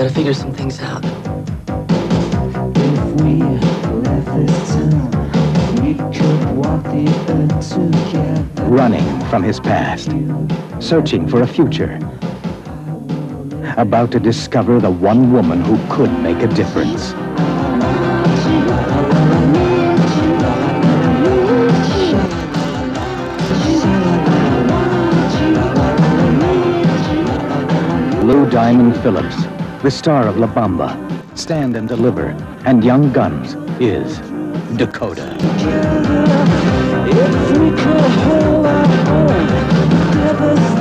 gotta figure some things out. If we left this town, we could walk the earth together. Running from his past, searching for a future, about to discover the one woman who could make a difference. Lou Diamond Phillips, the star of La Bamba, Stand and Deliver, and Young Guns, is Dakota. If we could hold our own,